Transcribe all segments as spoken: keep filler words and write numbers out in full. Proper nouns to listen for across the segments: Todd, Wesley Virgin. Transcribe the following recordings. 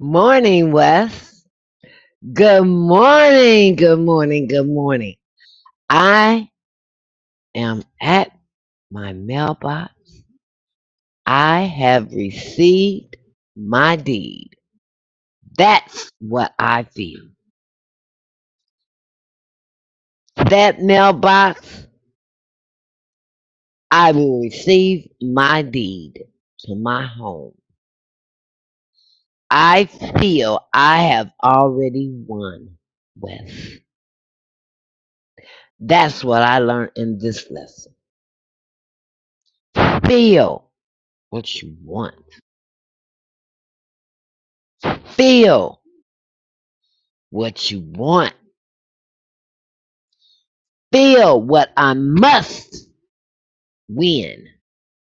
Morning, Wes. Good morning, good morning, good morning. I am at my mailbox. I have received my deed. That's what I feel. That mailbox, I will receive my deed to my home. I feel I have already won, Wes. That's what I learned in this lesson. Feel what you want. Feel what you want. Feel what I must win.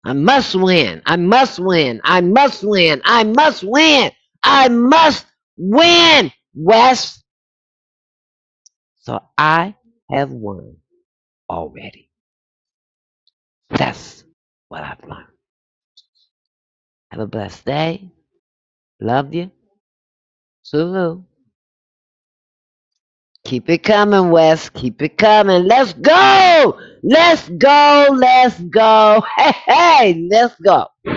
I must win. I must win. I must win. I must win. I must win, Wes. So I have won already. That's what I've learned. Have a blessed day. Love you. Sulu. Keep it coming, Wes. Keep it coming. Let's go. Let's go. Let's go. Hey, hey, let's go.